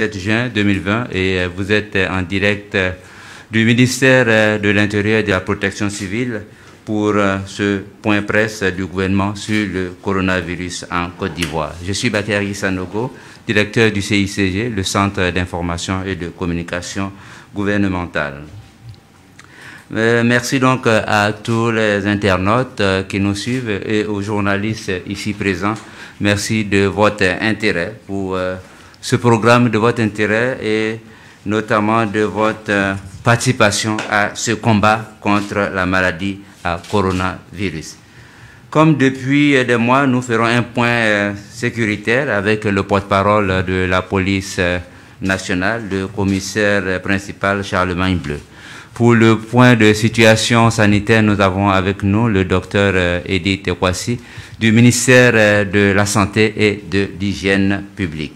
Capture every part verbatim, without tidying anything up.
sept juin deux mille vingt et vous êtes en direct du ministère de l'Intérieur et de la Protection civile pour ce point presse du gouvernement sur le coronavirus en Côte d'Ivoire. Je suis Bakary Sanogo, directeur du C I C G, le Centre d'information et de communication gouvernementale. Merci donc à tous les internautes qui nous suivent et aux journalistes ici présents. Merci de votre intérêt pour ce programme, de votre intérêt et notamment de votre participation à ce combat contre la maladie à coronavirus. Comme depuis des mois, nous ferons un point sécuritaire avec le porte-parole de la police nationale, le commissaire principal Charlemagne Bleu. Pour le point de situation sanitaire, nous avons avec nous le docteur Edith Kouassi du ministère de la Santé et de l'Hygiène publique.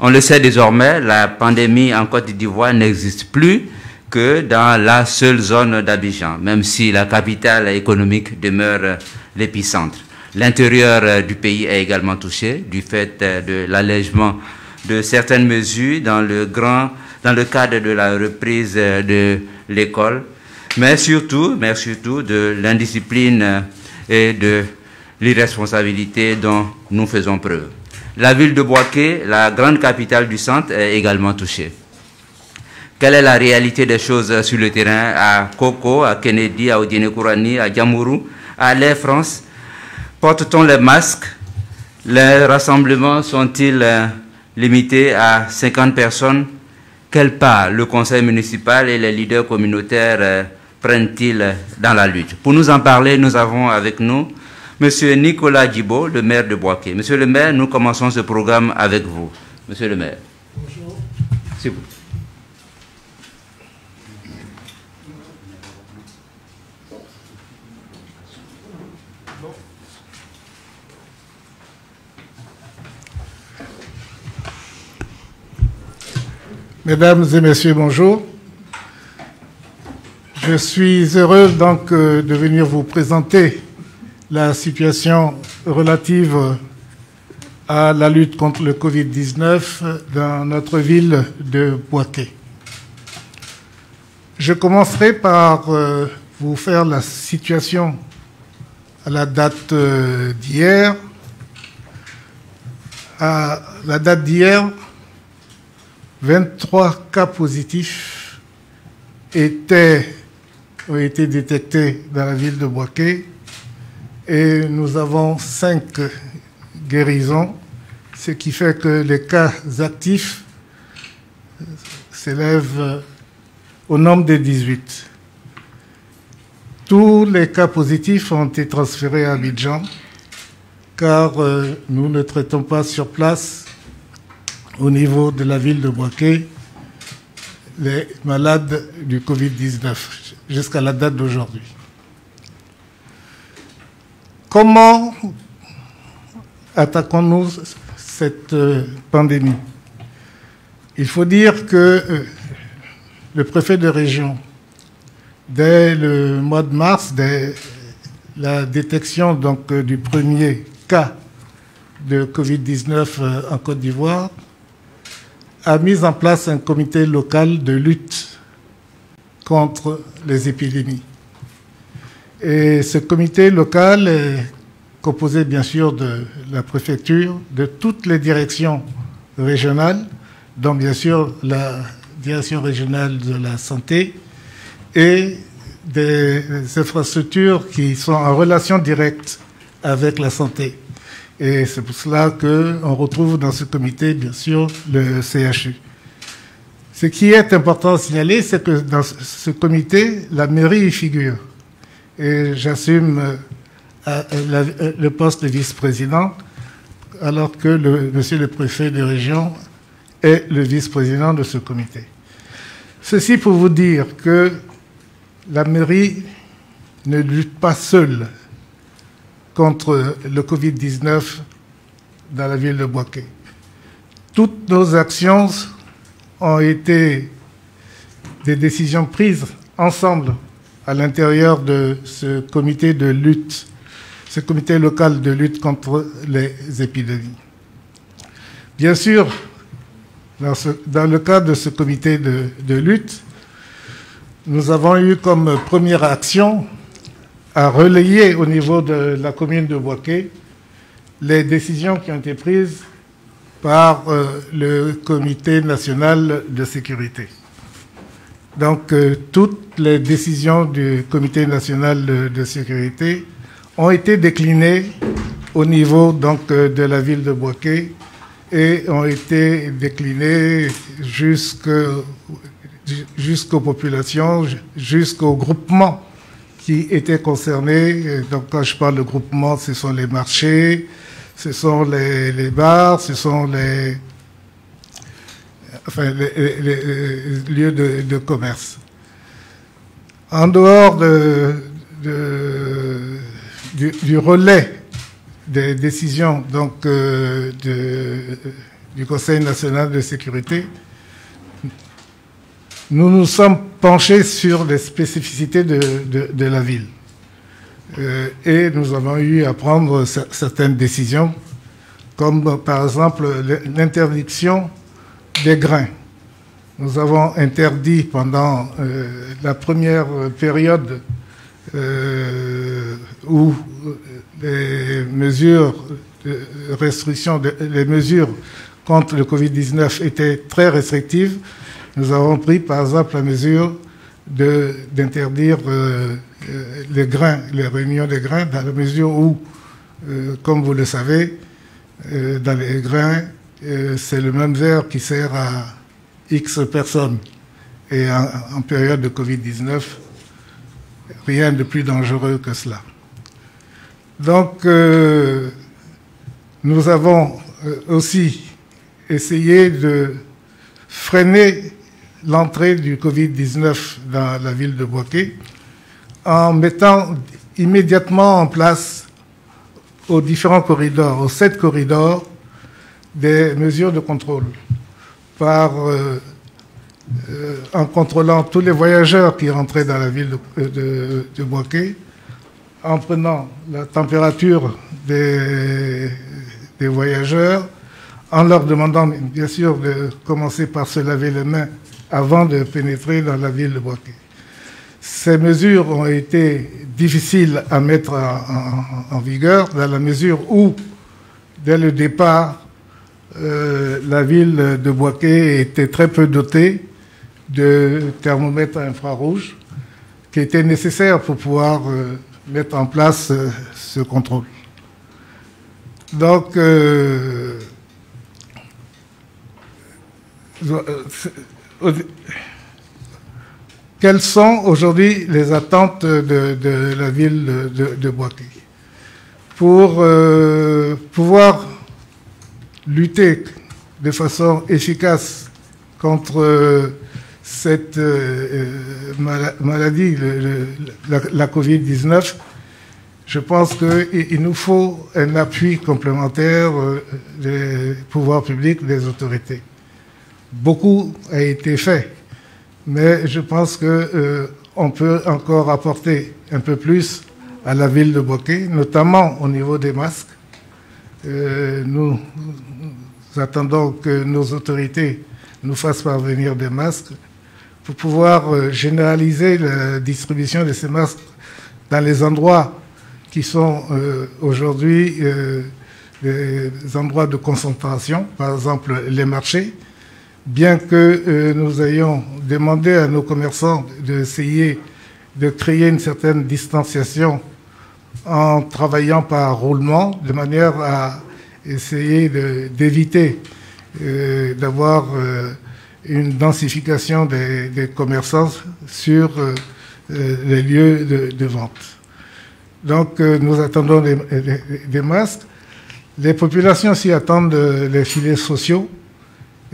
On le sait désormais, la pandémie en Côte d'Ivoire n'existe plus que dans la seule zone d'Abidjan, même si la capitale économique demeure l'épicentre. L'intérieur du pays est également touché du fait de l'allègement de certaines mesures dans le grand dans le cadre de la reprise de l'école, mais surtout, mais surtout de l'indiscipline et de l'irresponsabilité dont nous faisons preuve. La ville de Bouaké, la grande capitale du centre, est également touchée. Quelle est la réalité des choses sur le terrain à Koko, à Kennedy, à Odine-Kourani, à Djamourou, à l'Air France? Porte-t-on les masques? Les rassemblements sont-ils limités à cinquante personnes? Quelle part le conseil municipal et les leaders communautaires euh, prennent-ils dans la lutte? Pour nous en parler, nous avons avec nous Monsieur Nicolas Djibaud, le maire de Bouaké. Monsieur le maire, nous commençons ce programme avec vous. Monsieur le maire. Bonjour. C'est vous. Mesdames et messieurs, bonjour. Je suis heureux donc euh, de venir vous présenter la situation relative à la lutte contre le Covid dix-neuf dans notre ville de Bouaké. Je commencerai par euh, vous faire la situation à la date euh, d'hier. À la date d'hier, vingt-trois cas positifs étaient, ont été détectés dans la ville de Bouaké et nous avons cinq guérisons, ce qui fait que les cas actifs s'élèvent au nombre de dix-huit. Tous les cas positifs ont été transférés à Abidjan car nous ne traitons pas sur place. Au niveau de la ville de Bouaké, les malades du Covid dix-neuf, jusqu'à la date d'aujourd'hui. Comment attaquons-nous cette pandémie? Il faut dire que le préfet de région, dès le mois de mars, dès la détection donc, du premier cas de Covid dix-neuf en Côte d'Ivoire, a mis en place un comité local de lutte contre les épidémies. Et ce comité local est composé bien sûr de la préfecture, de toutes les directions régionales, dont bien sûr la direction régionale de la santé et des infrastructures qui sont en relation directe avec la santé. Et c'est pour cela qu'on retrouve dans ce comité, bien sûr, le C H U. Ce qui est important à signaler, c'est que dans ce comité, la mairie y figure. Et j'assume le poste de vice-président, alors que le, monsieur le préfet de région est le vice-président de ce comité. Ceci pour vous dire que la mairie ne lutte pas seule contre le Covid dix-neuf dans la ville de Bouaké. Toutes nos actions ont été des décisions prises ensemble à l'intérieur de ce comité de lutte, ce comité local de lutte contre les épidémies. Bien sûr, Dans, ce, dans le cadre de ce comité de, de lutte, nous avons eu comme première action à relayer au niveau de la commune de Bouaké les décisions qui ont été prises par euh, le Comité national de sécurité. Donc euh, toutes les décisions du Comité national de, de sécurité ont été déclinées au niveau donc, euh, de la ville de Bouaké et ont été déclinées jusqu'aux jusqu'aux populations, jusqu'aux groupements qui étaient concernés. Donc quand je parle de groupements, ce sont les marchés, ce sont les, les bars, ce sont les, enfin, les, les, les lieux de, de commerce. En dehors de, de, du, du relais des décisions donc, euh, de, du Conseil national de sécurité, nous nous sommes penchés sur les spécificités de, de, de la ville. Euh, et nous avons eu à prendre certaines décisions, comme par exemple l'interdiction des grains. Nous avons interdit pendant euh, la première période euh, où les mesures de restriction, de, les mesures contre le Covid dix-neuf étaient très restrictives. Nous avons pris par exemple la mesure d'interdire euh, les grains, les réunions des grains, dans la mesure où, euh, comme vous le savez, euh, dans les grains, euh, c'est le même verre qui sert à X personnes. Et en, en période de Covid dix-neuf, rien de plus dangereux que cela. Donc, euh, nous avons aussi essayé de freiner l'entrée du Covid dix-neuf dans la ville de Bouaké en mettant immédiatement en place aux différents corridors, aux sept corridors, des mesures de contrôle par, euh, euh, en contrôlant tous les voyageurs qui rentraient dans la ville de, de, de Bouaké, en prenant la température des, des voyageurs, en leur demandant bien sûr de commencer par se laver les mains avant de pénétrer dans la ville de Bouaké. Ces mesures ont été difficiles à mettre en, en, en vigueur, dans la mesure où, dès le départ, euh, la ville de Bouaké était très peu dotée de thermomètres infrarouges qui étaient nécessaires pour pouvoir euh, mettre en place euh, ce contrôle. Donc, euh, quelles sont aujourd'hui les attentes de, de la ville de, de Bouaké? Pour euh, pouvoir lutter de façon efficace contre euh, cette euh, mal maladie, le, le, la, la Covid dix-neuf, je pense qu'il nous faut un appui complémentaire des pouvoirs publics, des autorités. Beaucoup a été fait, mais je pense qu'on euh, peut encore apporter un peu plus à la ville de Bouaké, notamment au niveau des masques. Euh, nous, nous attendons que nos autorités nous fassent parvenir des masques pour pouvoir euh, généraliser la distribution de ces masques dans les endroits qui sont euh, aujourd'hui euh, des endroits de concentration, par exemple les marchés. Bien que euh, nous ayons demandé à nos commerçants d'essayer de créer une certaine distanciation en travaillant par roulement, de manière à essayer d'éviter euh, d'avoir euh, une densification des, des commerçants sur euh, les lieux de, de vente. Donc euh, nous attendons des, des, des masques. Les populations s'y attendent les filets sociaux.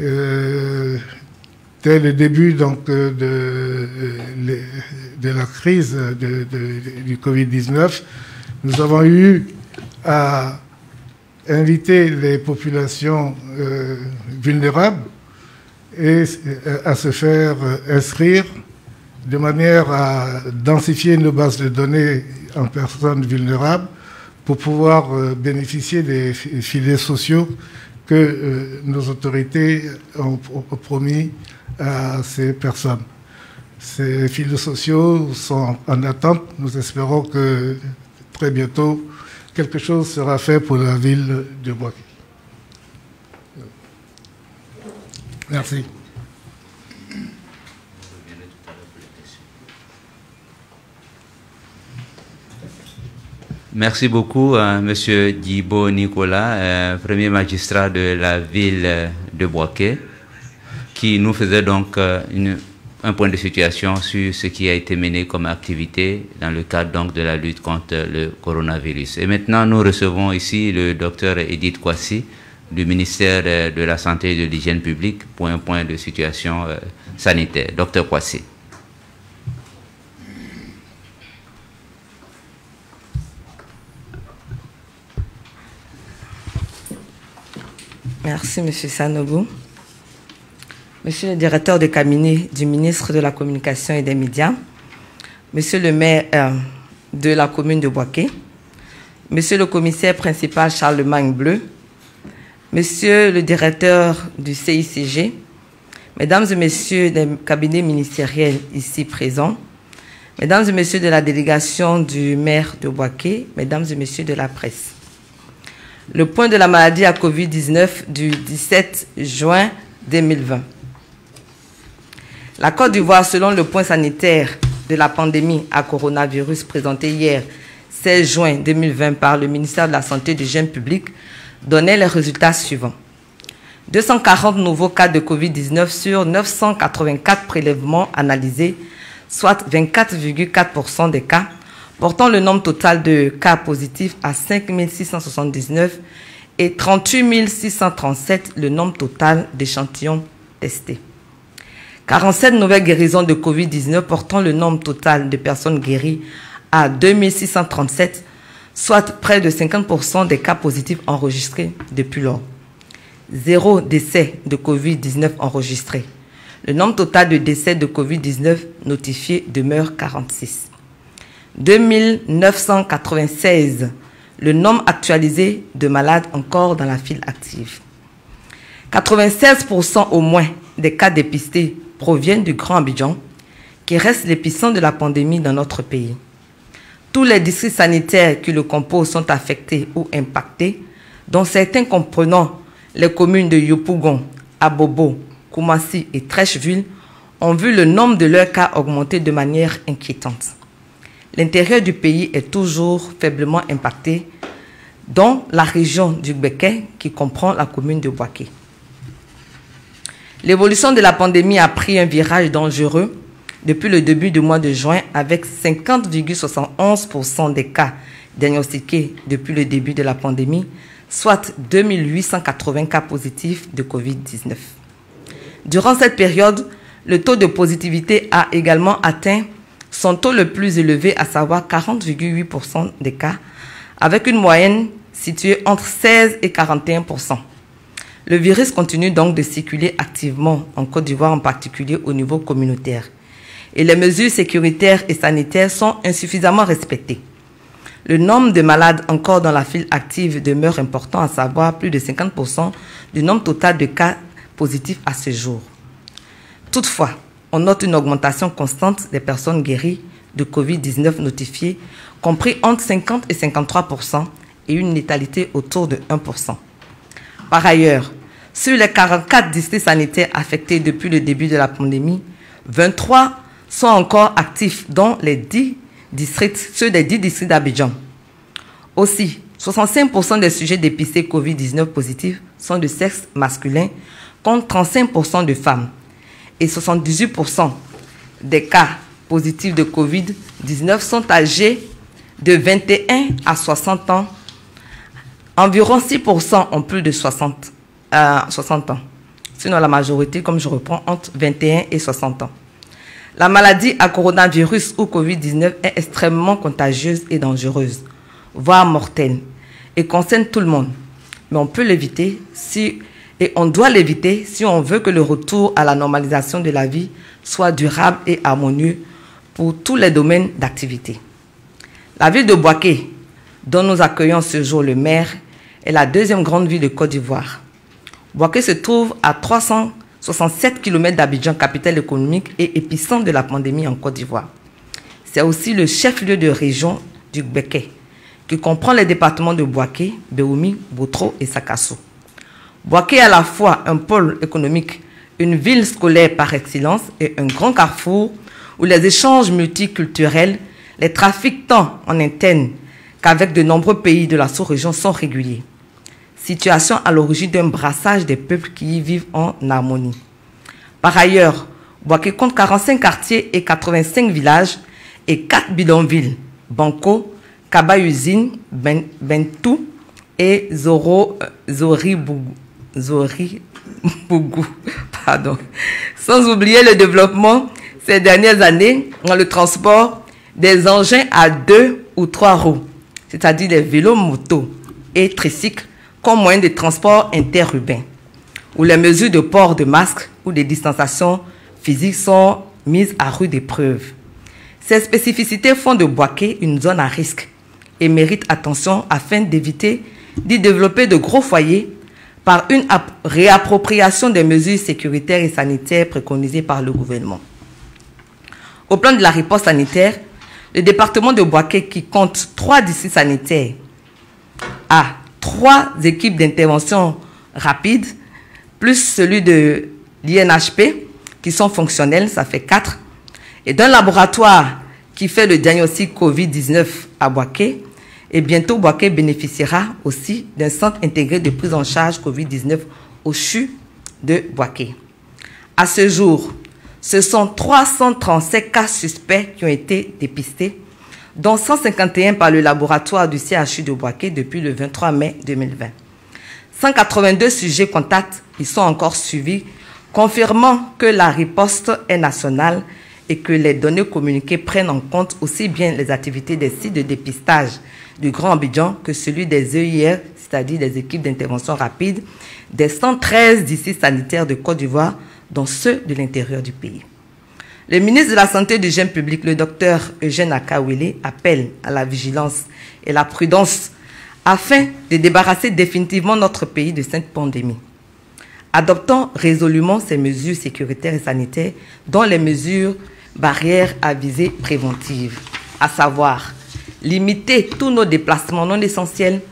Euh, dès le début donc, de, de, de la crise de, de, du Covid dix-neuf, nous avons eu à inviter les populations euh, vulnérables et à se faire inscrire de manière à densifier nos bases de données en personnes vulnérables pour pouvoir bénéficier des filets sociaux que euh, nos autorités ont, ont promis à ces personnes. Ces filets sociaux sont en attente. Nous espérons que très bientôt, quelque chose sera fait pour la ville de Bouaké. Merci. Merci beaucoup, hein, Monsieur Djibaud Nicolas, euh, premier magistrat de la ville de Bouaké, qui nous faisait donc euh, une, un point de situation sur ce qui a été mené comme activité dans le cadre donc de la lutte contre le coronavirus. Et maintenant, nous recevons ici le docteur Edith Kouassi du ministère euh, de la Santé et de l'Hygiène publique pour un point de situation euh, sanitaire. Docteur Kouassi. Merci, M. Sanogo. Monsieur le directeur de cabinet du ministre de la Communication et des Médias, Monsieur le maire euh, de la commune de Bouaké, Monsieur le commissaire principal Charlemagne Bleu, Monsieur le directeur du C I C G, Mesdames et Messieurs des cabinets ministériels ici présents, Mesdames et Messieurs de la délégation du maire de Bouaké, Mesdames et Messieurs de la presse. Le point de la maladie à COVID dix-neuf du dix-sept juin deux mille vingt. La Côte d'Ivoire, selon le point sanitaire de la pandémie à coronavirus présenté hier, seize juin deux mille vingt, par le ministère de la Santé et de l'Hygiène publique, donnait les résultats suivants. deux cent quarante nouveaux cas de COVID dix-neuf sur neuf cent quatre-vingt-quatre prélèvements analysés, soit vingt-quatre virgule quatre pour cent des cas, portant le nombre total de cas positifs à cinq mille six cent soixante-dix-neuf et trente-huit mille six cent trente-sept le nombre total d'échantillons testés. quarante-sept nouvelles guérisons de COVID dix-neuf portant le nombre total de personnes guéries à deux mille six cent trente-sept, soit près de cinquante pour cent des cas positifs enregistrés depuis lors. Zéro décès de COVID dix-neuf enregistré. Le nombre total de décès de COVID dix-neuf notifiés demeure quarante-six. deux mille neuf cent quatre-vingt-seize, le nombre actualisé de malades encore dans la file active. quatre-vingt-seize pour cent au moins des cas dépistés proviennent du Grand Abidjan, qui reste l'épicentre de la pandémie dans notre pays. Tous les districts sanitaires qui le composent sont affectés ou impactés, dont certains comprenant les communes de Yopougon, Abobo, Koumassi et Treichville, ont vu le nombre de leurs cas augmenter de manière inquiétante. L'intérieur du pays est toujours faiblement impacté, dont la région du Gbeké, qui comprend la commune de Bouaké. L'évolution de la pandémie a pris un virage dangereux depuis le début du mois de juin, avec cinquante virgule soixante et onze pour cent des cas diagnostiqués depuis le début de la pandémie, soit deux mille huit cent quatre-vingts cas positifs de COVID dix-neuf. Durant cette période, le taux de positivité a également atteint son taux le plus élevé, à savoir quarante virgule huit pour cent des cas, avec une moyenne située entre seize et quarante et un pour cent. Le virus continue donc de circuler activement en Côte d'Ivoire, en particulier au niveau communautaire. Et les mesures sécuritaires et sanitaires sont insuffisamment respectées. Le nombre de malades encore dans la file active demeure important, à savoir plus de cinquante pour cent du nombre total de cas positifs à ce jour. Toutefois, on note une augmentation constante des personnes guéries de COVID dix-neuf notifiées, compris entre cinquante et cinquante-trois pour cent, et une létalité autour de un pour cent. Par ailleurs, sur les quarante-quatre districts sanitaires affectés depuis le début de la pandémie, vingt-trois sont encore actifs, dont les dix districts, ceux des dix districts d'Abidjan. Aussi, soixante-cinq pour cent des sujets dépistés COVID dix-neuf positifs sont de sexe masculin, contre trente-cinq pour cent de femmes. Et soixante-dix-huit pour cent des cas positifs de COVID dix-neuf sont âgés de vingt et un à soixante ans. Environ six pour cent ont plus de soixante, euh, soixante ans. Sinon, la majorité, comme je reprends, entre vingt et un et soixante ans. La maladie à coronavirus ou COVID dix-neuf est extrêmement contagieuse et dangereuse, voire mortelle, et concerne tout le monde. Mais on peut l'éviter si... Et on doit l'éviter si on veut que le retour à la normalisation de la vie soit durable et harmonieux pour tous les domaines d'activité. La ville de Bouaké, dont nous accueillons ce jour le maire, est la deuxième grande ville de Côte d'Ivoire. Bouaké se trouve à trois cent soixante-sept kilomètres d'Abidjan, capitale économique et épicentre de la pandémie en Côte d'Ivoire. C'est aussi le chef-lieu de région du Gbeké, qui comprend les départements de Bouaké, Beoumi, Boutro et Sakasso. Bouaké est à la fois un pôle économique, une ville scolaire par excellence et un grand carrefour où les échanges multiculturels, les trafics tant en interne qu'avec de nombreux pays de la sous-région sont réguliers. Situation à l'origine d'un brassage des peuples qui y vivent en harmonie. Par ailleurs, Bouaké compte quarante-cinq quartiers et quatre-vingt-cinq villages et quatre bidonvilles, Banco, Kaba-Usine, ben, Bentou et Zoro, Zori Bougou. Zori Bougou pardon. Sans oublier le développement ces dernières années dans le transport des engins à deux ou trois roues, c'est-à-dire des vélos, motos et tricycles comme moyen de transport interurbain, où les mesures de port de masques ou de distanciation physique sont mises à rude épreuve. Ces spécificités font de Bouaké une zone à risque et méritent attention afin d'éviter d'y développer de gros foyers par une réappropriation des mesures sécuritaires et sanitaires préconisées par le gouvernement. Au plan de la réponse sanitaire, le département de Bouaké, qui compte trois districts sanitaires, a trois équipes d'intervention rapide, plus celui de l'I N H P, qui sont fonctionnels, ça fait quatre, et d'un laboratoire qui fait le diagnostic COVID dix-neuf à Bouaké. Et bientôt, Bouaké bénéficiera aussi d'un centre intégré de prise en charge COVID dix-neuf au C H U de Bouaké. À ce jour, ce sont trois cent trente-sept cas suspects qui ont été dépistés, dont cent cinquante et un par le laboratoire du C H U de Bouaké depuis le vingt-trois mai deux mille vingt. cent quatre-vingt-deux sujets contacts y sont encore suivis, confirmant que la riposte est nationale et que les données communiquées prennent en compte aussi bien les activités des sites de dépistage du Grand Abidjan que celui des E I R, c'est-à-dire des équipes d'intervention rapide, des cent treize districts sanitaires de Côte d'Ivoire, dont ceux de l'intérieur du pays. Le ministre de la Santé et de l'Hygiène publique, le docteur Eugène Akawélé, appelle à la vigilance et la prudence afin de débarrasser définitivement notre pays de cette pandémie. Adoptons résolument ces mesures sécuritaires et sanitaires, dont les mesures barrières à visée préventive, à savoir limiter tous nos déplacements non essentiels,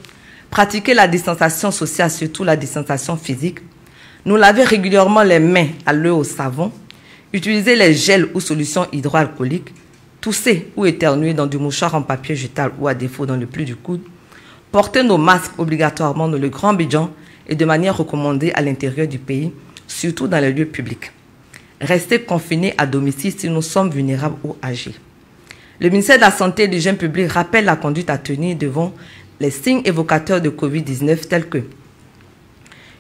pratiquer la distanciation sociale, surtout la distanciation physique, nous laver régulièrement les mains à l'eau au savon, utiliser les gels ou solutions hydroalcooliques, tousser ou éternuer dans du mouchoir en papier jetable ou à défaut dans le pli du coude, porter nos masques obligatoirement dans le Grand Abidjan et de manière recommandée à l'intérieur du pays, surtout dans les lieux publics. Rester confinés à domicile si nous sommes vulnérables ou âgés. Le ministère de la Santé et de l'Hygiène publique rappelle la conduite à tenir devant les signes évocateurs de COVID dix-neuf tels que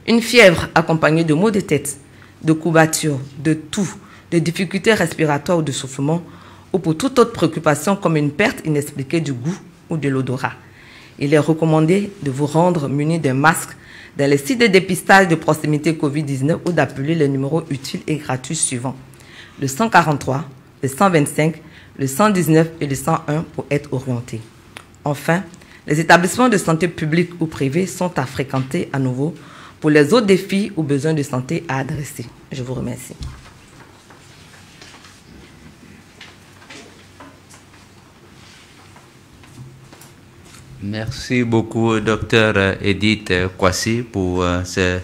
une fièvre accompagnée de maux de tête, de courbatures, de toux, de difficultés respiratoires ou de soufflement, ou pour toute autre préoccupation comme une perte inexpliquée du goût ou de l'odorat. Il est recommandé de vous rendre muni d'un masque dans les sites de dépistage de proximité COVID dix-neuf ou d'appeler les numéros utiles et gratuits suivants, le cent quarante-trois, le cent vingt-cinq, le cent dix-neuf et le cent un pour être orientés. Enfin, les établissements de santé publics ou privés sont à fréquenter à nouveau pour les autres défis ou besoins de santé à adresser. Je vous remercie. Merci beaucoup, docteur Edith Kouassi, pour euh, ces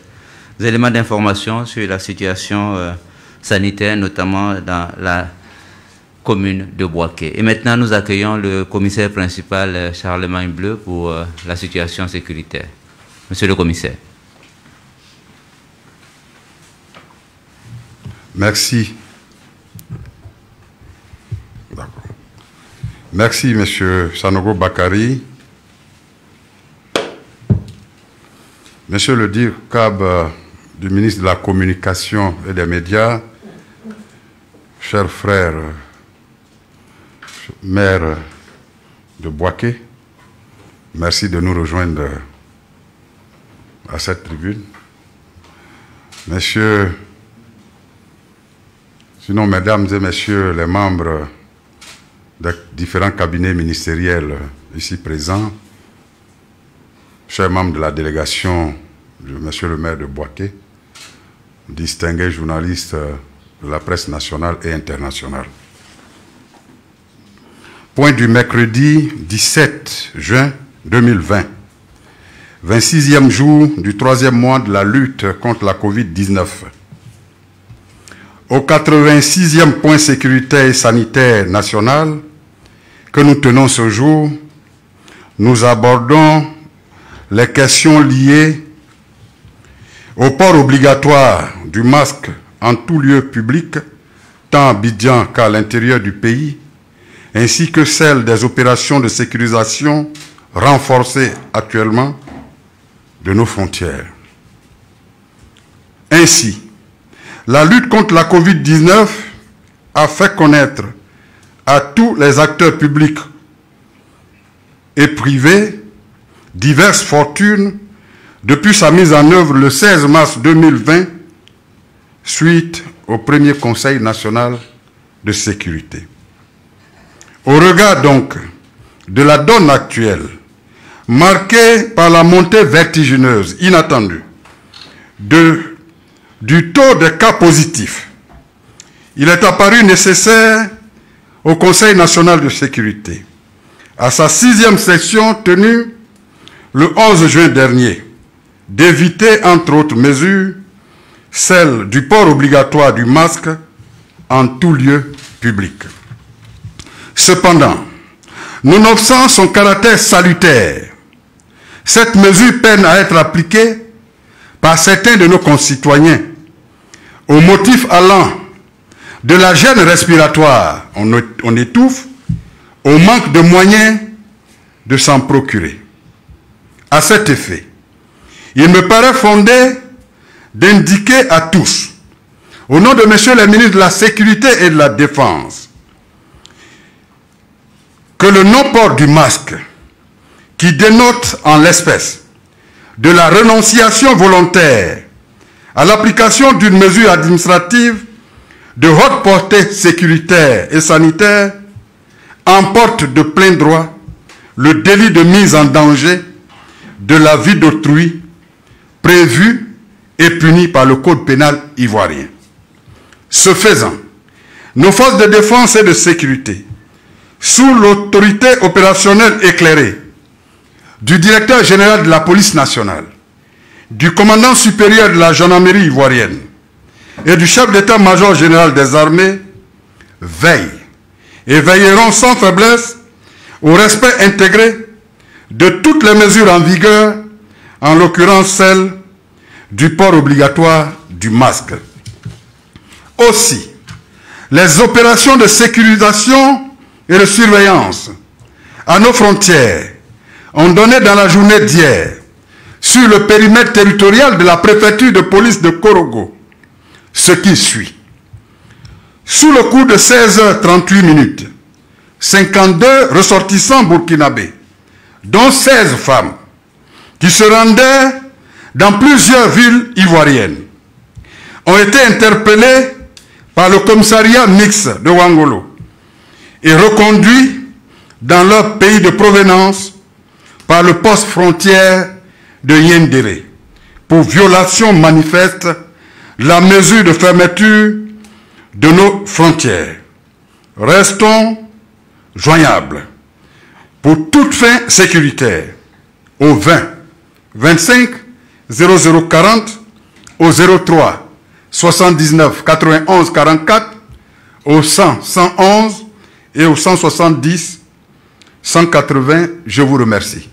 éléments d'information sur la situation euh, sanitaire, notamment dans la commune de Bouaké. Et maintenant, nous accueillons le commissaire principal Charlemagne Bleu pour euh, la situation sécuritaire. Monsieur le commissaire. Merci. Merci, monsieur Sanogo Bakary. Monsieur le Dicab euh, du ministre de la Communication et des Médias, chers frères, maire de Bouaké, merci de nous rejoindre à cette tribune. Messieurs, sinon mesdames et messieurs les membres des différents cabinets ministériels ici présents, chers membres de la délégation de monsieur le maire de Bouaké, distingués journalistes de la presse nationale et internationale. Point du mercredi dix-sept juin deux mille vingt, vingt-sixième jour du troisième mois de la lutte contre la COVID dix-neuf. Au quatre-vingt-sixième point sécuritaire et sanitaire national que nous tenons ce jour, nous abordons les questions liées au port obligatoire du masque en tout lieu public, tant à Abidjan qu'à l'intérieur du pays, ainsi que celle des opérations de sécurisation renforcées actuellement de nos frontières. Ainsi, la lutte contre la COVID dix-neuf a fait connaître à tous les acteurs publics et privés diverses fortunes depuis sa mise en œuvre le seize mars deux mille vingt, suite au premier Conseil national de sécurité. Au regard donc de la donne actuelle, marquée par la montée vertigineuse, inattendue, de du taux de cas positifs, il est apparu nécessaire au Conseil national de sécurité, à sa sixième session tenue le onze juin dernier, d'éviter, entre autres mesures, celle du port obligatoire du masque en tout lieu public. Cependant, nonobstant son caractère salutaire, cette mesure peine à être appliquée par certains de nos concitoyens, au motif allant de la gêne respiratoire, on étouffe, au manque de moyens de s'en procurer. À cet effet, il me paraît fondé d'indiquer à tous, au nom de messieurs les ministres de la Sécurité et de la Défense, que le non-port du masque, qui dénote en l'espèce de la renonciation volontaire à l'application d'une mesure administrative de haute portée sécuritaire et sanitaire, emporte de plein droit le délit de mise en danger de la vie d'autrui prévu et puni par le Code pénal ivoirien. Ce faisant, nos forces de défense et de sécurité, sous l'autorité opérationnelle éclairée du directeur général de la police nationale, du commandant supérieur de la gendarmerie ivoirienne et du chef d'état-major général des armées, veillent et veilleront sans faiblesse au respect intégré de toutes les mesures en vigueur, en l'occurrence celle du port obligatoire du masque. Aussi, les opérations de sécurisation et de surveillance à nos frontières ont donné dans la journée d'hier, sur le périmètre territorial de la préfecture de police de Korogo, ce qui suit. Sous le coup de seize heures trente-huit, cinquante-deux ressortissants burkinabés, dont seize femmes, qui se rendaient dans plusieurs villes ivoiriennes, ont été interpellés par le commissariat mixte de Ouangolo et reconduits dans leur pays de provenance par le poste frontière de Yendéré pour violation manifeste de la mesure de fermeture de nos frontières. Restons joignables pour toute fin sécuritaire au vingt, vingt-cinq, zéro zéro quarante, au zéro trois, soixante-dix-neuf, quatre-vingt-onze, quarante-quatre, au cent, cent onze et au cent soixante-dix, cent quatre-vingts. Je vous remercie.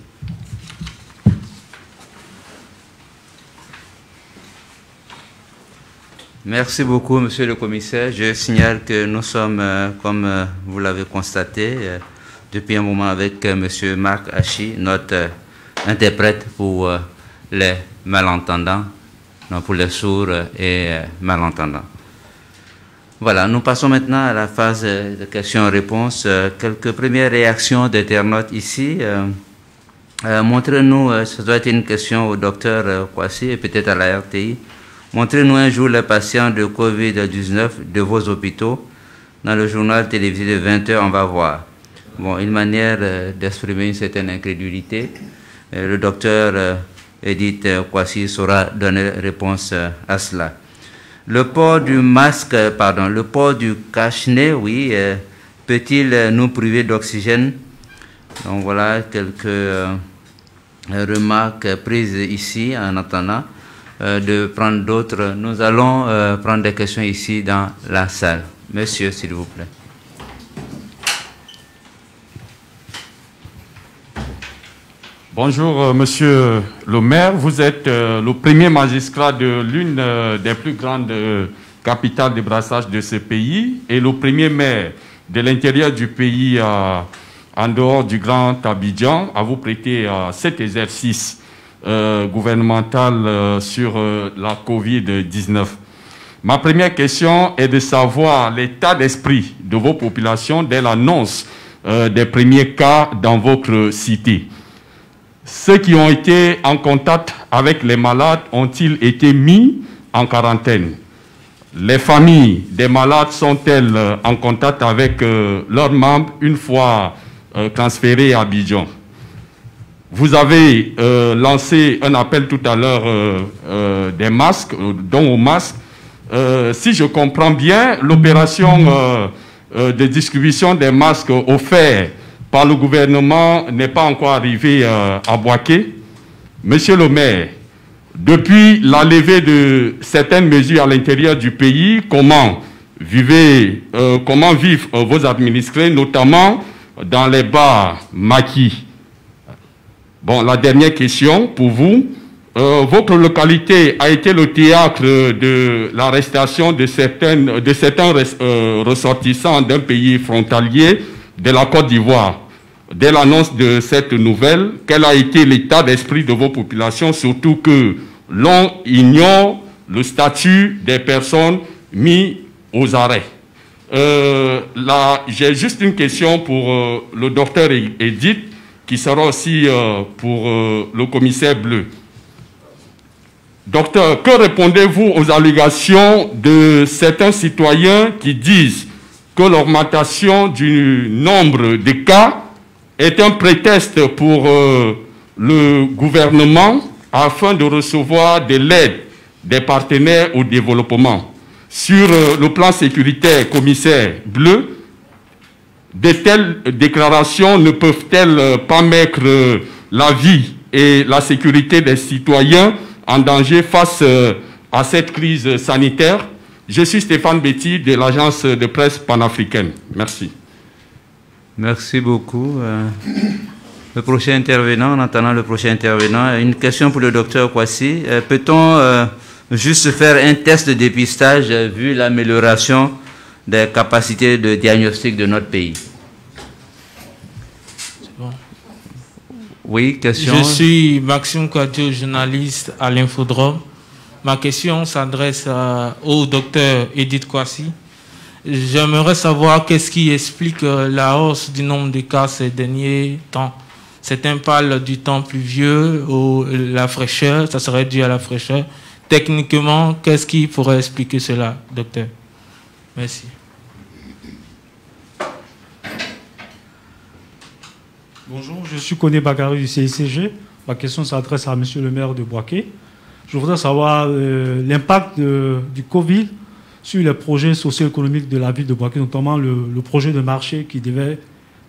Merci beaucoup, monsieur le commissaire. Je signale que nous sommes, euh, comme euh, vous l'avez constaté, euh, depuis un moment avec euh, monsieur Marc Hachi, notre euh, interprète pour euh, les malentendants, non, pour les sourds euh, et euh, malentendants. Voilà, nous passons maintenant à la phase euh, de questions-réponses. Euh, quelques premières réactions d'internautes ici. Euh, euh, Montrez-nous, euh, ça doit être une question au docteur euh, Kouassi et peut-être à la R T I. Montrez-nous un jour les patients de COVID dix-neuf de vos hôpitaux. Dans le journal télévisé de vingt heures, on va voir. Bon, une manière euh, d'exprimer une certaine incrédulité. Euh, le docteur euh, Edith Kouassi saura donner réponse euh, à cela. Le port du masque, pardon, le port du cache-nez, oui, euh, peut-il nous priver d'oxygène? Donc voilà quelques euh, remarques prises ici en attendant euh, de prendre d'autres. Nous allons euh, prendre des questions ici dans la salle. Monsieur, s'il vous plaît. Bonjour, euh, monsieur le maire. Vous êtes euh, le premier magistrat de l'une euh, des plus grandes euh, capitales de brassage de ce pays et le premier maire de l'intérieur du pays euh, en dehors du Grand Abidjan à vous prêter à euh, cet exercice euh, gouvernemental euh, sur euh, la COVID dix-neuf. Ma première question est de savoir l'état d'esprit de vos populations dès l'annonce euh, des premiers cas dans votre cité. Ceux qui ont été en contact avec les malades ont-ils été mis en quarantaine? Les familles des malades sont-elles en contact avec euh, leurs membres une fois euh, transférés à Abidjan? Vous avez euh, lancé un appel tout à l'heure euh, euh, des masques, euh, dons aux masques. Euh, si je comprends bien, l'opération euh, euh, de distribution des masques offerts par le gouvernement n'est pas encore arrivé euh, à Bouaké. Monsieur le maire, depuis la levée de certaines mesures à l'intérieur du pays, comment, vivez, euh, comment vivent euh, vos administrés, notamment dans les bars maquis? Bon, la dernière question pour vous. Euh, votre localité a été le théâtre de l'arrestation de, de certains res, euh, ressortissants d'un pays frontalier de la Côte d'Ivoire. Dès l'annonce de cette nouvelle, quel a été l'état d'esprit de vos populations, surtout que l'on ignore le statut des personnes mises aux arrêts? Euh, là, j'ai juste une question pour euh, le docteur Edith, qui sera aussi euh, pour euh, le commissaire Bleu. Docteur, que répondez-vous aux allégations de certains citoyens qui disent que l'augmentation du nombre de cas est un prétexte pour euh, le gouvernement afin de recevoir de l'aide des partenaires au développement? Sur euh, le plan sécuritaire, commissaire Bleu, de telles déclarations ne peuvent-elles euh, pas mettre euh, la vie et la sécurité des citoyens en danger face euh, à cette crise sanitaire? Je suis Stéphane Bitty de l'agence de presse panafricaine. Merci. Merci beaucoup. Euh, le prochain intervenant, en attendant le prochain intervenant, une question pour le docteur Kouassi. Euh, Peut-on euh, juste faire un test de dépistage euh, vu l'amélioration des capacités de diagnostic de notre pays? Bon. Oui, question. Je suis Maxime Kouadio, journaliste à l'Infodrome. Ma question s'adresse au docteur Edith Kouassi. J'aimerais savoir qu'est-ce qui explique la hausse du nombre de cas ces derniers temps. Certains parlent du temps pluvieux ou la fraîcheur, ça serait dû à la fraîcheur. Techniquement, qu'est-ce qui pourrait expliquer cela, docteur? Merci. Bonjour, je suis Coné Bagary du C I C G. Ma question s'adresse à monsieur le maire de Bouaké. Je voudrais savoir euh, l'impact du Covid sur les projets socio-économiques de la ville de Bouaké, notamment le, le projet de marché qui devait,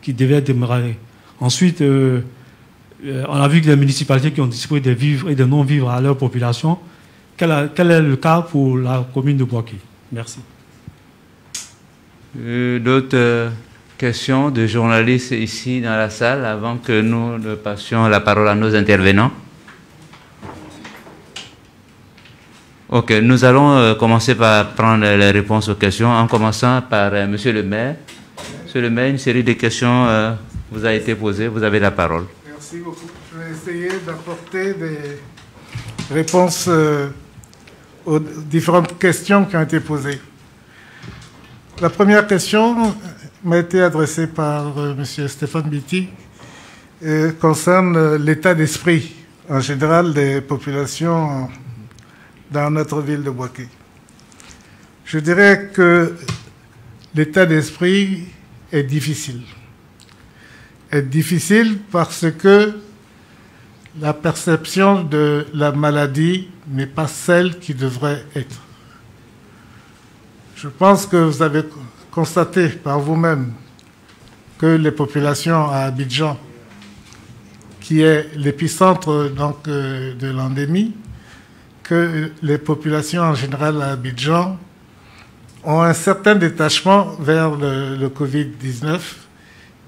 qui devait démarrer. Ensuite, euh, euh, on a vu que les municipalités qui ont distribué des vivres et des non-vivres à leur population, quel, a, quel est le cas pour la commune de Bouaké? Merci. Euh, D'autres questions de journalistes ici dans la salle avant que nous ne passions la parole à nos intervenants? Ok, nous allons euh, commencer par prendre les réponses aux questions, en commençant par euh, monsieur le maire. Monsieur le maire, une série de questions euh, vous a été posée, vous avez la parole. Merci beaucoup. Je vais essayer d'apporter des réponses euh, aux différentes questions qui ont été posées. La première question m'a été adressée par euh, monsieur Stéphane Bitty, euh, concerne euh, l'état d'esprit en général des populations dans notre ville de Bouaké. Je dirais que l'état d'esprit est difficile. Est difficile parce que la perception de la maladie n'est pas celle qui devrait être. Je pense que vous avez constaté par vous-même que les populations à Abidjan, qui est l'épicentre donc euh, de l'endémie, que les populations en général à Abidjan ont un certain détachement vers le, le Covid dix-neuf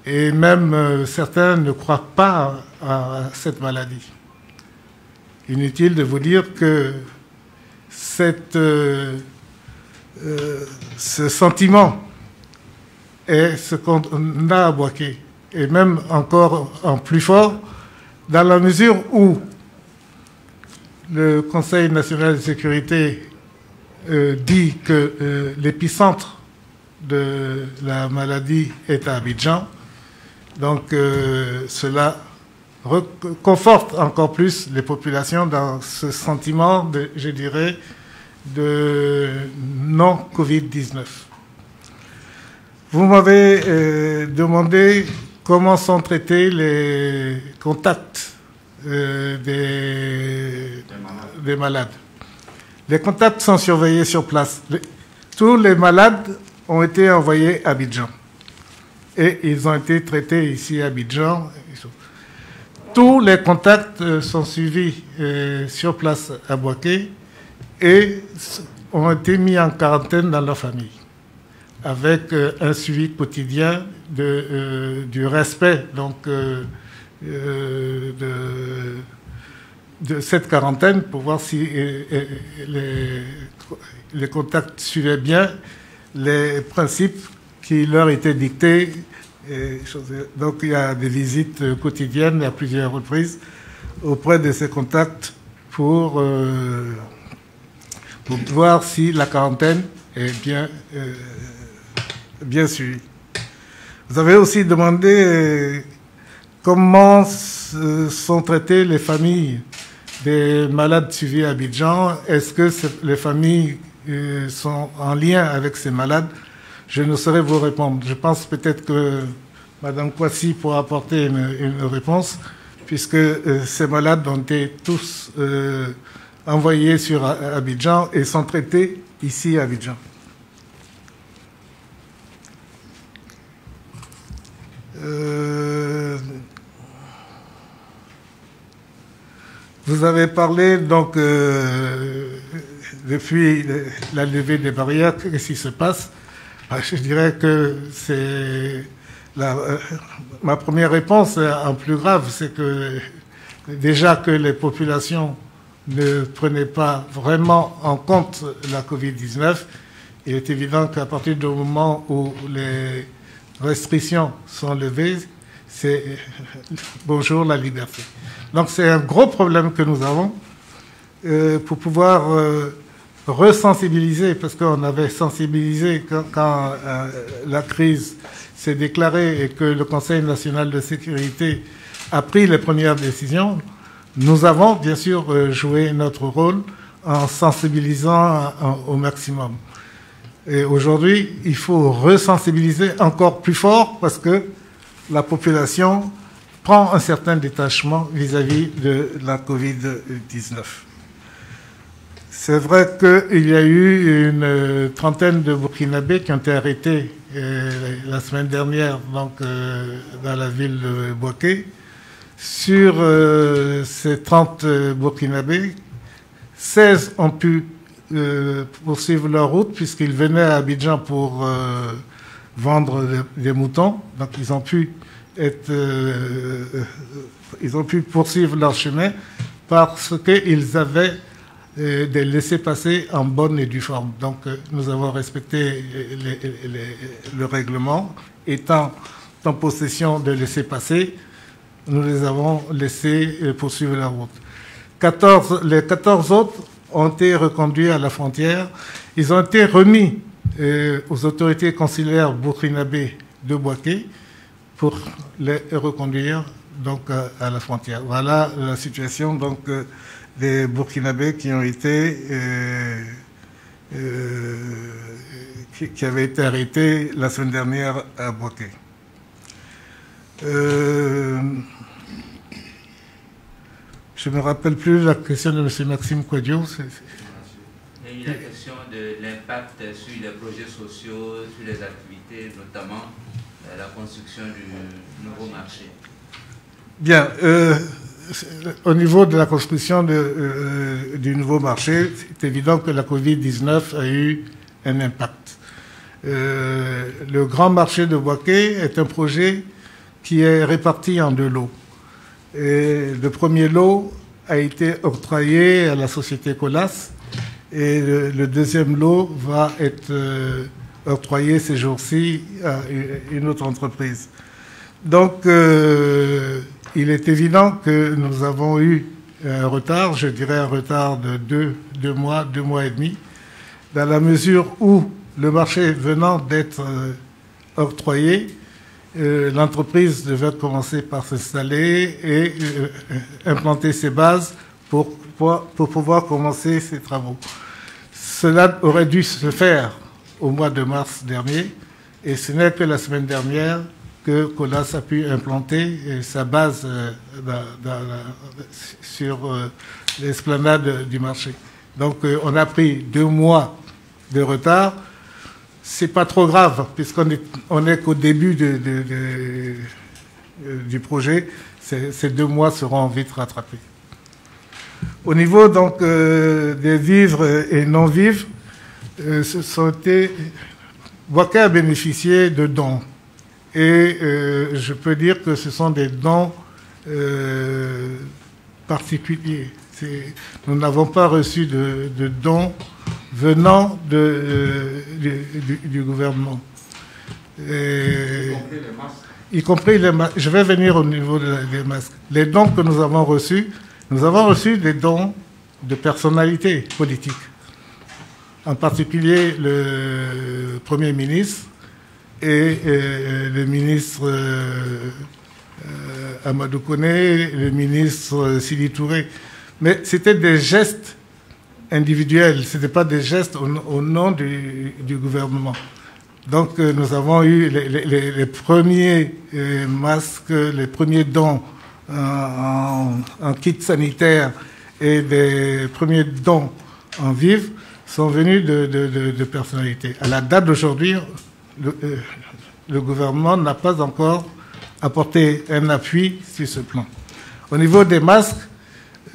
et même euh, certains ne croient pas à, à cette maladie. Inutile de vous dire que cette, euh, euh, ce sentiment est ce qu'on a à Bouaké, et même encore en plus fort, dans la mesure où le Conseil national de sécurité euh, dit que euh, l'épicentre de la maladie est à Abidjan. Donc euh, cela conforte encore plus les populations dans ce sentiment, de, je dirais, de non-Covid dix-neuf. Vous m'avez euh, demandé comment sont traités les contacts euh, des, des, malades. des malades. Les contacts sont surveillés sur place. Les, tous les malades ont été envoyés à Abidjan. Et ils ont été traités ici à Abidjan. Tous les contacts sont suivis euh, sur place à Bouaké et ont été mis en quarantaine dans leur famille, avec euh, un suivi quotidien de, euh, du respect donc, euh, euh, de, de cette quarantaine pour voir si euh, euh, les, les contacts suivaient bien les principes qui leur étaient dictés. Et, donc il y a des visites quotidiennes à plusieurs reprises auprès de ces contacts pour, euh, pour voir si la quarantaine est bien... Euh, Bien sûr. Vous avez aussi demandé comment sont traitées les familles des malades suivis à Abidjan. Est-ce que les familles sont en lien avec ces malades? Je ne saurais vous répondre. Je pense peut-être que Mme Kouassi pourra apporter une, une réponse, puisque ces malades ont été tous euh, envoyés sur Abidjan et sont traités ici à Abidjan. Euh, vous avez parlé donc euh, depuis la levée des barrières, qu'est-ce qui se passe? Je dirais que c'est euh, ma première réponse en plus grave, c'est que déjà que les populations ne prenaient pas vraiment en compte la Covid dix-neuf, il est évident qu'à partir du moment où les restrictions sont levées, c'est bonjour la liberté. Donc c'est un gros problème que nous avons euh, pour pouvoir euh, resensibiliser, parce qu'on avait sensibilisé quand, quand euh, la crise s'est déclarée et que le Conseil national de sécurité a pris les premières décisions. Nous avons bien sûr joué notre rôle en sensibilisant au maximum. Et aujourd'hui, il faut resensibiliser encore plus fort parce que la population prend un certain détachement vis-à-vis de la Covid dix-neuf. C'est vrai qu'il y a eu une trentaine de Burkinabés qui ont été arrêtés la semaine dernière donc, dans la ville de Bouaké. Sur ces trente Burkinabés, seize ont pu Euh, poursuivre leur route, puisqu'ils venaient à Abidjan pour euh, vendre des, des moutons. Donc ils ont pu être, euh, euh, ils ont pu poursuivre leur chemin parce qu'ils avaient euh, des laissez-passer en bonne et due forme. Donc euh, nous avons respecté les, les, les, le règlement. Étant en possession de laissez-passer, nous les avons laissés poursuivre leur route. quatorze, les quatorze autres ont été reconduits à la frontière. Ils ont été remis euh, aux autorités consulaires burkinabées de Bouaké pour les reconduire donc, à la frontière. Voilà la situation donc, euh, des Burkinabés qui ont été, euh, euh, qui, qui avaient été arrêtés la semaine dernière à Bouaké. Euh, Je ne me rappelle plus la question de M. Maxime Kouadio. Il y a eu la question de l'impact impact sur les projets sociaux, sur les activités, notamment euh, la construction du nouveau marché? Bien. Euh, au niveau de la construction de, euh, du nouveau marché, c'est évident que la Covid dix-neuf a eu un impact. Euh, le grand marché de Bouaké est un projet qui est réparti en deux lots. Et le premier lot a été octroyé à la société Colas et le, le deuxième lot va être euh, octroyé ces jours-ci à une autre entreprise. Donc, euh, il est évident que nous avons eu un retard, je dirais un retard de deux, deux mois, deux mois et demi, dans la mesure où le marché venant d'être euh, octroyé, Euh, l'entreprise devait commencer par s'installer et euh, implanter ses bases pour, pour, pour pouvoir commencer ses travaux. Cela aurait dû se faire au mois de mars dernier, et ce n'est que la semaine dernière que Colas a pu implanter sa base euh, dans, dans la, sur euh, l'esplanade du marché. Donc euh, on a pris deux mois de retard. C'est pas trop grave, puisqu'on est, on est qu'au début de, de, de, euh, du projet. Ces deux mois seront vite rattrapés. Au niveau donc euh, des vivres et non-vivres, euh, ce sont été... Bouaké a bénéficié de dons. Et euh, je peux dire que ce sont des dons euh, particuliers. Nous n'avons pas reçu de, de dons venant de, euh, du, du gouvernement. Et, y compris les masques. Je vais venir au niveau de, des masques. Les dons que nous avons reçus, nous avons reçu des dons de personnalités politiques. En particulier le Premier ministre et, et le ministre euh, euh, Amadou Koné, le ministre Sidi Touré. Mais c'était des gestes individuels, ce n'était pas des gestes au, au nom du, du gouvernement. Donc euh, nous avons eu les, les, les premiers euh, masques, les premiers dons euh, en, en kit sanitaire et les premiers dons en vivres sont venus de, de, de, de personnalités. À la date d'aujourd'hui, le, euh, le gouvernement n'a pas encore apporté un appui sur ce plan. Au niveau des masques,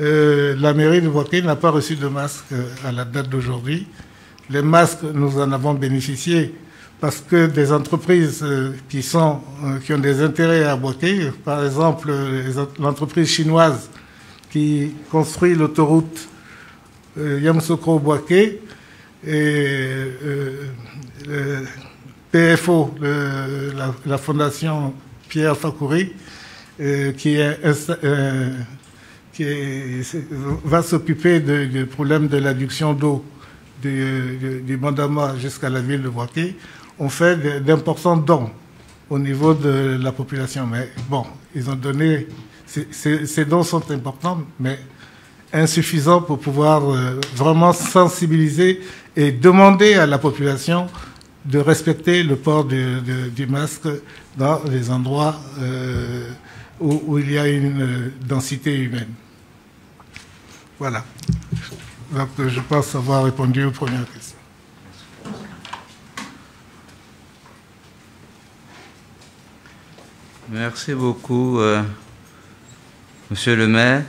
Euh, la mairie de Bouaké n'a pas reçu de masques euh, à la date d'aujourd'hui. Les masques, nous en avons bénéficié parce que des entreprises euh, qui, sont, euh, qui ont des intérêts à Bouaké, par exemple euh, l'entreprise chinoise qui construit l'autoroute euh, Yamoussoukro-Bouaké et euh, euh, P F O, euh, la, la fondation Pierre Fakouri, euh, qui est... Euh, qui est, va s'occuper du problème de l'adduction d'eau du, du, du Bandama jusqu'à la ville de Bouaké, ont fait d'importants dons au niveau de la population. Mais bon, ils ont donné... Ces, ces dons sont importants, mais insuffisants pour pouvoir vraiment sensibiliser et demander à la population de respecter le port du, du, du masque dans les endroits euh, où, où il y a une densité humaine. Voilà. Donc, je pense avoir répondu aux premières questions. Merci beaucoup, euh, Monsieur le maire.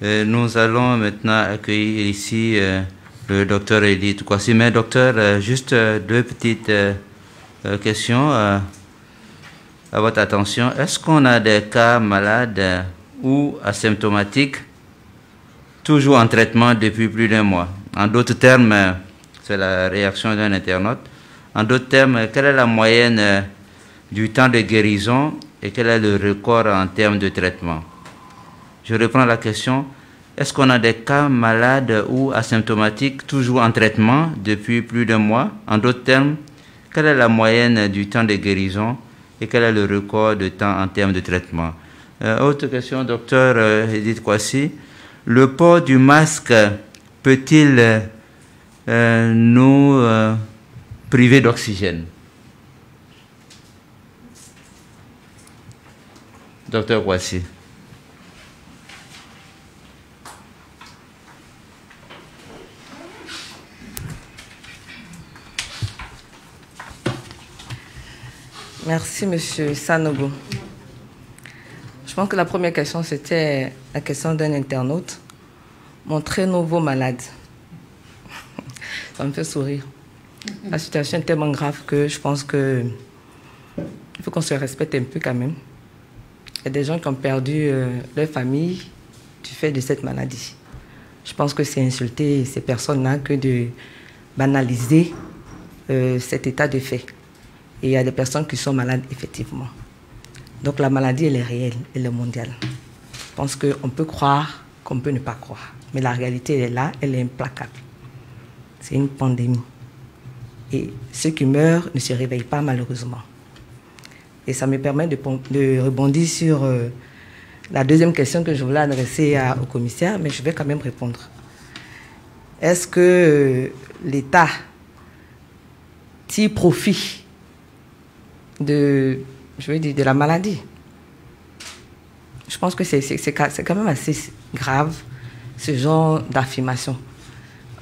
Et nous allons maintenant accueillir ici euh, le docteur Edith Kouassi. Mais docteur, euh, juste euh, deux petites euh, questions euh, à votre attention. Est-ce qu'on a des cas malades euh, ou asymptomatiques toujours en traitement depuis plus d'un mois? En d'autres termes, c'est la réaction d'un internaute, en d'autres termes, quelle est la moyenne du temps de guérison et quel est le record en termes de traitement? Je reprends la question. Est-ce qu'on a des cas malades ou asymptomatiques toujours en traitement depuis plus d'un mois? En d'autres termes, quelle est la moyenne du temps de guérison et quel est le record de temps en termes de traitement? Euh, autre question, docteur euh, Edith Kouassi. Le port du masque peut-il euh, nous euh, priver d'oxygène? Docteur Kouassi. Merci, monsieur Sanogo. Je pense que la première question, c'était la question d'un internaute. Montrez nouveau malade. Ça me fait sourire. La situation est tellement grave que je pense que il faut qu'on se respecte un peu quand même. Il y a des gens qui ont perdu euh, leur famille du fait de cette maladie. Je pense que c'est insulter ces personnes-là que de banaliser euh, cet état de fait. Et il y a des personnes qui sont malades, effectivement. Donc la maladie, elle est réelle, elle est mondiale. Je pense qu'on peut croire qu'on peut ne pas croire. Mais la réalité, elle est là, elle est implacable. C'est une pandémie. Et ceux qui meurent ne se réveillent pas, malheureusement. Et ça me permet de, de rebondir sur euh, la deuxième question que je voulais adresser à, au commissaire, mais je vais quand même répondre. Est-ce que euh, l'État tire profit de, je veux dire, de la maladie? Je pense que c'est quand même assez grave, ce genre d'affirmation.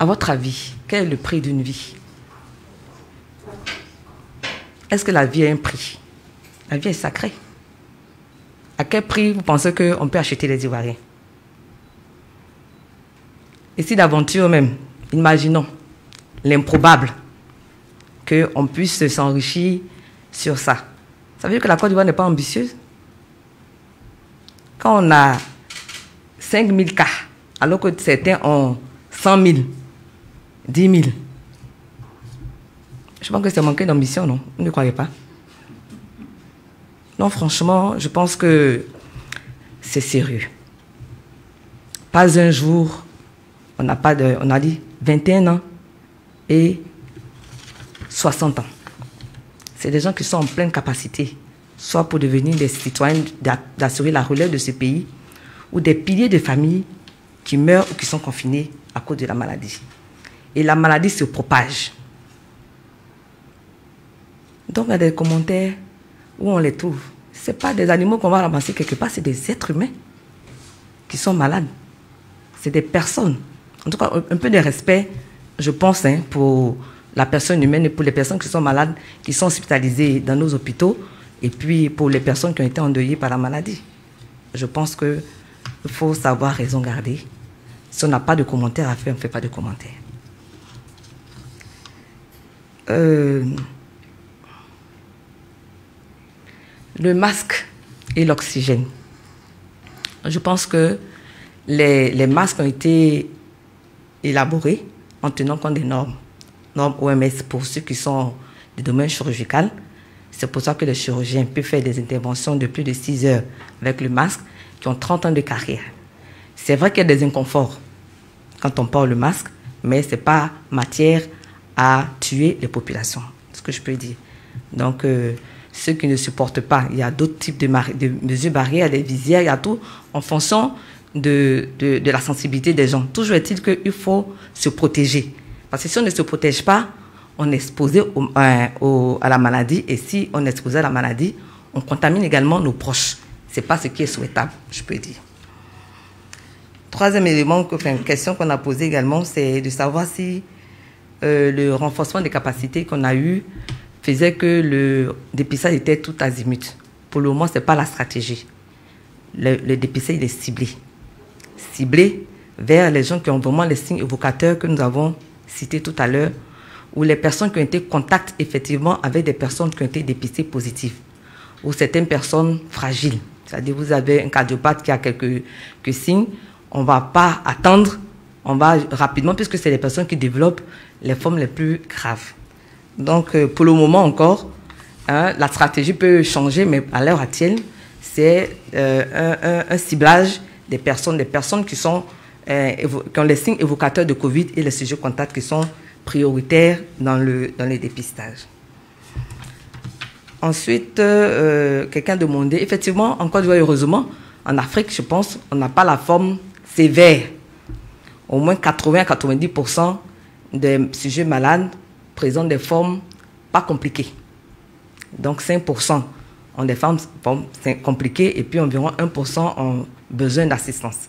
À votre avis, quel est le prix d'une vie? Est-ce que la vie a un prix? La vie est sacrée. À quel prix vous pensez qu'on peut acheter les Ivoiriens? Et si d'aventure même, imaginons l'improbable, qu'on puisse s'enrichir sur ça. Ça veut dire que la Côte d'Ivoire n'est pas ambitieuse. Quand on a cinq mille cas, alors que certains ont cent mille, dix mille, je pense que c'est manquer d'ambition, non? Vous ne croyez pas? Non, franchement, je pense que c'est sérieux. Pas un jour, on n'a pas de, on a dit vingt et un ans et soixante ans. C'est des gens qui sont en pleine capacité, soit pour devenir des citoyens, d'assurer la relève de ce pays, ou des piliers de famille qui meurent ou qui sont confinés à cause de la maladie. Et la maladie se propage. Donc, il y a des commentaires où on les trouve. Ce n'est pas des animaux qu'on va ramasser quelque part, c'est des êtres humains qui sont malades. C'est des personnes. En tout cas, un peu de respect, je pense, hein, pour la personne humaine et pour les personnes qui sont malades, qui sont hospitalisées dans nos hôpitaux, et puis pour les personnes qui ont été endeuillées par la maladie. Je pense qu'il faut savoir raison garder. Si on n'a pas de commentaires à faire, on ne fait pas de commentaires. Euh... Le masque et l'oxygène. Je pense que les, les masques ont été élaborés en tenant compte des normes. Normes O M S pour ceux qui sont du domaine chirurgical. C'est pour ça que les chirurgiens peuvent faire des interventions de plus de six heures avec le masque, qui ont trente ans de carrière. C'est vrai qu'il y a des inconforts quand on porte le masque, mais ce n'est pas matière à tuer les populations. C'est ce que je peux dire. Donc, euh, ceux qui ne supportent pas, il y a d'autres types de, de mesures barrières, des visières, il y a tout, en fonction de, de, de la sensibilité des gens. Toujours est-il qu'il faut se protéger. Parce que si on ne se protège pas, on est exposé au, euh, au, à la maladie. Et si on est exposé à la maladie, on contamine également nos proches. Ce n'est pas ce qui est souhaitable, je peux dire. Troisième élément, enfin, question qu'on a posée également, c'est de savoir si euh, le renforcement des capacités qu'on a eu faisait que le dépistage était tout azimut. Pour le moment, ce n'est pas la stratégie. Le, le dépistage, il est ciblé. Ciblé vers les gens qui ont vraiment les signes évocateurs que nous avons cités tout à l'heure, ou les personnes qui ont été en contact effectivement avec des personnes qui ont été dépistées positives, ou certaines personnes fragiles. C'est-à-dire, vous avez un cardiopathe qui a quelques, quelques signes, on ne va pas attendre, on va rapidement, puisque c'est les personnes qui développent les formes les plus graves. Donc, pour le moment encore, hein, la stratégie peut changer, mais à l'heure actuelle, c'est euh, un, un, un ciblage des personnes, des personnes qui, sont, euh, qui ont les signes évocateurs de Covid et les sujets contacts qui sont prioritaires dans le, dans les dépistages. Ensuite, euh, quelqu'un demandait, effectivement, en Côte d'Ivoire, heureusement, en Afrique, je pense, on n'a pas la forme sévère. Au moins quatre-vingts à quatre-vingt-dix pour cent des sujets malades présentent des formes pas compliquées. Donc cinq pour cent ont des formes, formes compliquées et puis environ un pour cent ont besoin d'assistance.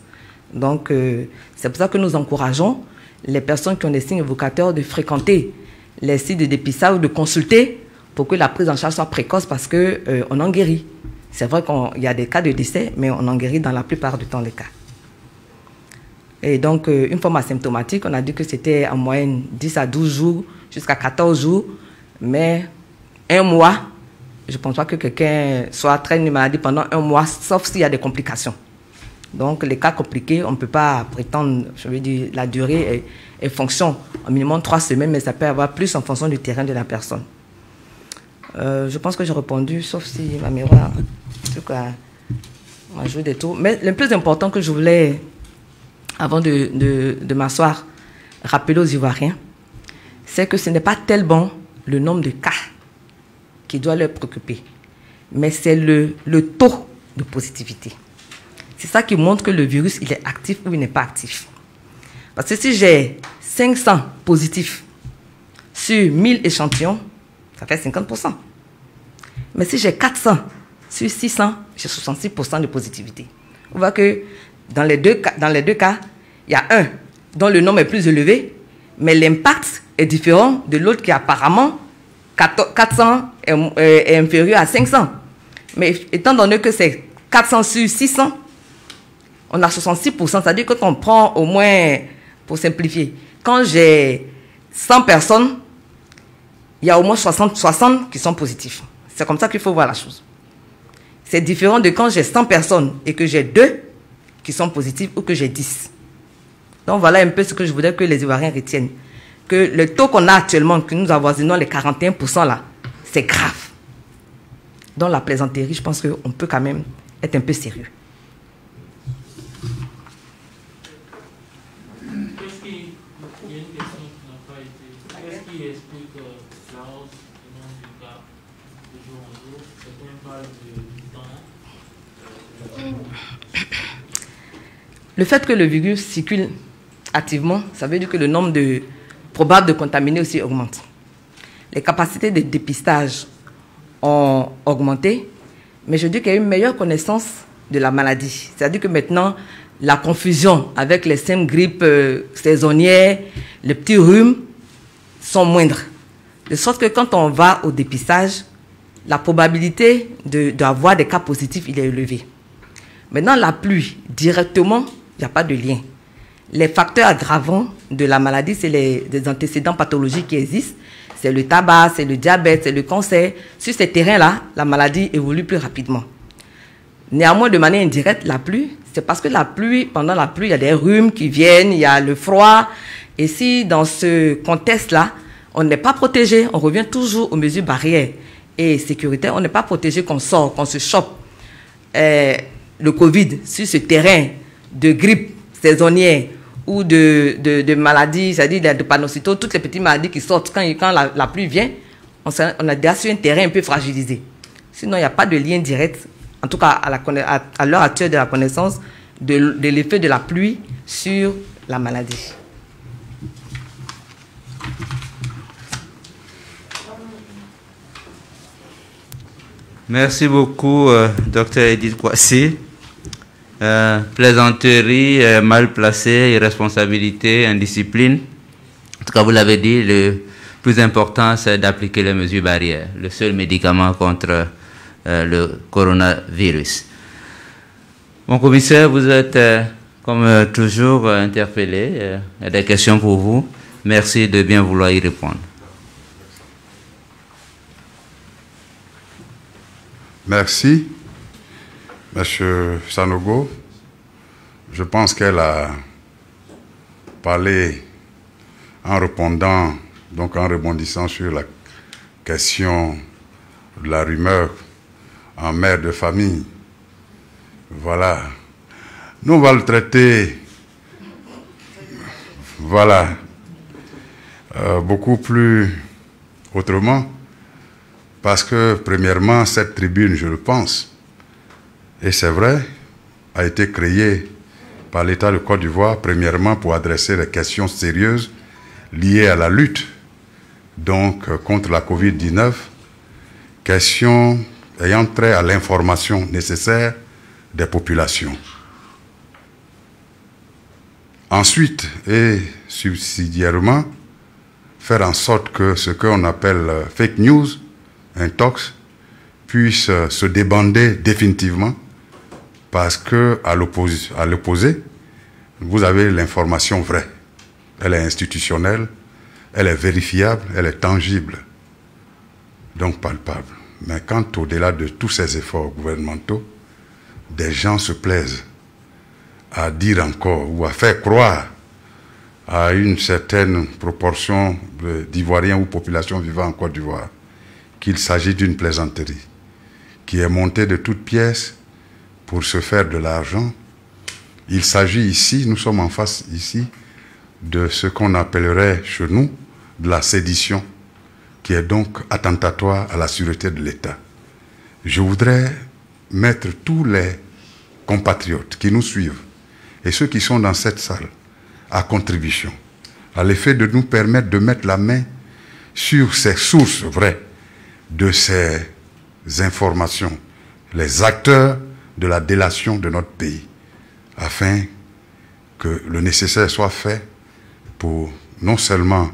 Donc euh, c'est pour ça que nous encourageons les personnes qui ont des signes évocateurs de fréquenter les sites de dépistage ou de consulter pour que la prise en charge soit précoce parce qu'on euh, en guérit. C'est vrai qu'il y a des cas de décès, mais on en guérit dans la plupart du temps les cas. Et donc, euh, une forme asymptomatique, on a dit que c'était en moyenne dix à douze jours, jusqu'à quatorze jours, mais un mois, je ne pense pas que quelqu'un soit traîne une maladie pendant un mois, sauf s'il y a des complications. Donc, les cas compliqués, on ne peut pas prétendre, je veux dire, la durée est, est fonction, au minimum trois semaines, mais ça peut avoir plus en fonction du terrain de la personne. Euh, je pense que j'ai répondu, sauf si ma miroir, en tout cas, on joue des tours. Mais le plus important que je voulais, avant de, de, de m'asseoir, rappeler aux Ivoiriens, c'est que ce n'est pas tellement le nombre de cas qui doit leur préoccuper, mais c'est le, le taux de positivité. C'est ça qui montre que le virus, il est actif ou il n'est pas actif. Parce que si j'ai cinq cents positifs sur mille échantillons, ça fait cinquante pour cent. Mais si j'ai quatre cents sur six cents, j'ai soixante-six pour cent de positivité. On voit que dans les deux cas, dans les deux cas, il y a un dont le nombre est plus élevé, mais l'impact est différent de l'autre qui apparemment quatre cents est, est inférieur à cinq cents. Mais étant donné que c'est quatre cents sur six cents, on a soixante-six pour cent, c'est-à-dire que quand on prend au moins, pour simplifier, quand j'ai cent personnes, il y a au moins soixante, soixante qui sont positifs. C'est comme ça qu'il faut voir la chose. C'est différent de quand j'ai cent personnes et que j'ai deux qui sont positives ou que j'ai dix. Donc voilà un peu ce que je voudrais que les Ivoiriens retiennent. Que le taux qu'on a actuellement, que nous avoisinons les quarante et un pour cent là, c'est grave. Dans la plaisanterie, je pense qu'on peut quand même être un peu sérieux. Le fait que le virus circule activement, ça veut dire que le nombre de probables de contaminés aussi augmente. Les capacités de dépistage ont augmenté, mais je dis qu'il y a une meilleure connaissance de la maladie. C'est-à-dire que maintenant, la confusion avec les simples grippes euh, saisonnières, les petits rhumes, sont moindres. De sorte que quand on va au dépistage, la probabilité d'avoir de, de des cas positifs, il est élevée. Maintenant, la pluie, directement, il n'y a pas de lien. Les facteurs aggravants de la maladie, c'est les, les antécédents pathologiques qui existent. C'est le tabac, c'est le diabète, c'est le cancer. Sur ces terrains-là, la maladie évolue plus rapidement. Néanmoins, de manière indirecte, la pluie, c'est parce que la pluie, pendant la pluie, il y a des rhumes qui viennent, il y a le froid. Et si dans ce contexte-là, on n'est pas protégé, on revient toujours aux mesures barrières et sécuritaires, on n'est pas protégé qu'on sort, qu'on se chope. Euh, le Covid sur ce terrain de grippe saisonnière ou de, de, de maladies, c'est-à-dire de drépanocytose, toutes les petites maladies qui sortent quand, quand la, la pluie vient, on, on a déjà sur un terrain un peu fragilisé. Sinon, il n'y a pas de lien direct, en tout cas à, à, à l'heure actuelle de la connaissance, de, de l'effet de la pluie sur la maladie. Merci beaucoup, euh, docteur Edith Kouassi. Euh, plaisanterie, euh, mal placée, irresponsabilité, indiscipline. En tout cas, vous l'avez dit, le plus important, c'est d'appliquer les mesures barrières, le seul médicament contre euh, le coronavirus. Mon commissaire, vous êtes, euh, comme euh, toujours, euh, interpellé. Euh, il y a des questions pour vous. Merci de bien vouloir y répondre. Merci, M. Sanogo. Je pense qu'elle a parlé en répondant, donc en rebondissant sur la question de la rumeur en mère de famille. Voilà. Nous, on va le traiter, voilà, euh, beaucoup plus autrement. Parce que, premièrement, cette tribune, je le pense, et c'est vrai, a été créée par l'État de Côte d'Ivoire, premièrement, pour adresser des questions sérieuses liées à la lutte donc, contre la Covid dix-neuf, questions ayant trait à l'information nécessaire des populations. Ensuite, et subsidiairement, faire en sorte que ce qu'on appelle fake news intox puisse se débander définitivement, parce que à l'opposé, vous avez l'information vraie. Elle est institutionnelle, elle est vérifiable, elle est tangible, donc palpable. Mais quand au-delà de tous ces efforts gouvernementaux, des gens se plaisent à dire encore ou à faire croire à une certaine proportion d'Ivoiriens ou populations vivant en Côte d'Ivoire qu'il s'agit d'une plaisanterie qui est montée de toutes pièces pour se faire de l'argent. Il s'agit ici, nous sommes en face ici, de ce qu'on appellerait chez nous de la sédition, qui est donc attentatoire à la sûreté de l'État. Je voudrais mettre tous les compatriotes qui nous suivent et ceux qui sont dans cette salle à contribution, à l'effet de nous permettre de mettre la main sur ces sources vraies de ces informations, les acteurs de la délation de notre pays, afin que le nécessaire soit fait pour non seulement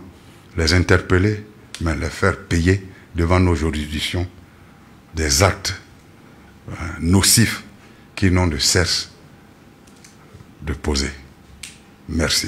les interpeller, mais les faire payer devant nos juridictions des actes euh, nocifs qui n'ont de cesse de poser. Merci.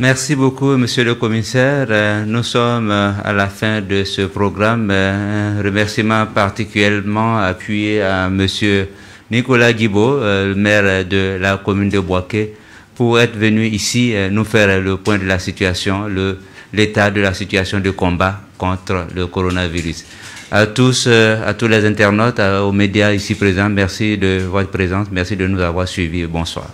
Merci beaucoup, Monsieur le Commissaire. Nous sommes à la fin de ce programme. Un remerciement particulièrement appuyé à Monsieur Nicolas Djibaud, le maire de la commune de Bouaké, pour être venu ici nous faire le point de la situation, l'état de la situation de combat contre le coronavirus. À tous, à tous les internautes, aux médias ici présents, merci de votre présence, merci de nous avoir suivis. Bonsoir.